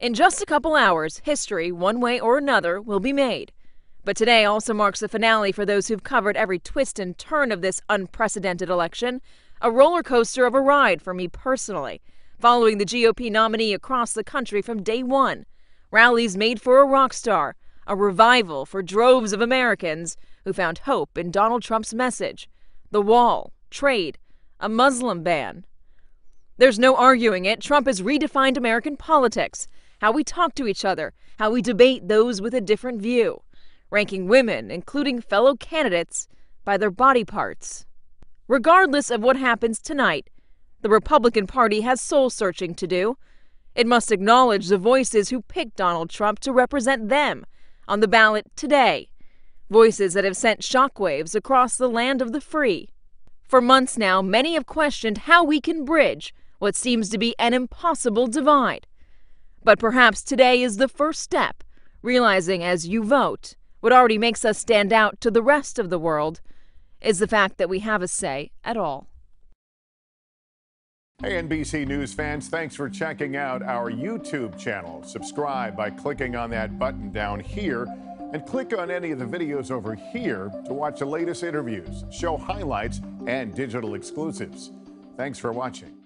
In just a couple hours, history, one way or another, will be made. But today also marks the finale for those who've covered every twist and turn of this unprecedented election, a roller coaster of a ride for me personally, following the GOP nominee across the country from day one. Rallies made for a rock star, a revival for droves of Americans who found hope in Donald Trump's message. The wall, trade, a Muslim ban. There's no arguing it. Trump has redefined American politics, how we talk to each other, how we debate those with a different view, ranking women, including fellow candidates, by their body parts. Regardless of what happens tonight, the Republican Party has soul-searching to do. It must acknowledge the voices who picked Donald Trump to represent them on the ballot today, voices that have sent shockwaves across the land of the free. For months now, many have questioned how we can bridge what seems to be an impossible divide. But perhaps today is the first step, realizing as you vote, what already makes us stand out to the rest of the world is the fact that we have a say at all. Hey, NBC News fans, thanks for checking out our YouTube channel. Subscribe by clicking on that button down here, and click on any of the videos over here to watch the latest interviews, show highlights, and digital exclusives. Thanks for watching.